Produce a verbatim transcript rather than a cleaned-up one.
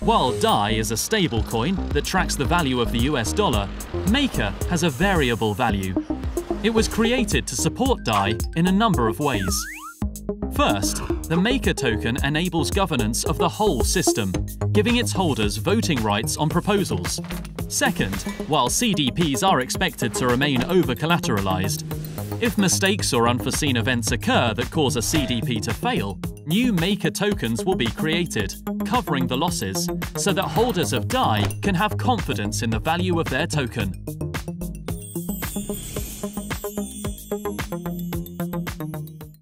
While D A I is a stablecoin that tracks the value of the U S dollar, Maker has a variable value. It was created to support D A I in a number of ways. First, the Maker token enables governance of the whole system, giving its holders voting rights on proposals. Second, while C D Ps are expected to remain over-collateralized, if mistakes or unforeseen events occur that cause a C D P to fail, new Maker tokens will be created, covering the losses, so that holders of D A I can have confidence in the value of their token.